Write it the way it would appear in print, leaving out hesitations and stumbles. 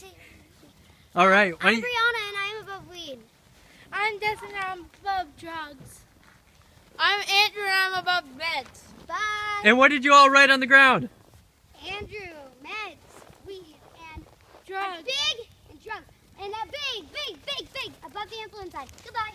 Casey. All right. I'm Brianna and I'm above weed. I'm Destin and I'm above drugs. I'm Andrew and I'm above meds. Bye. And what did you all write on the ground? Andrew, meds, weed, and drugs. I'm big and drugs. And a big, big, big, big above the influence side. Goodbye.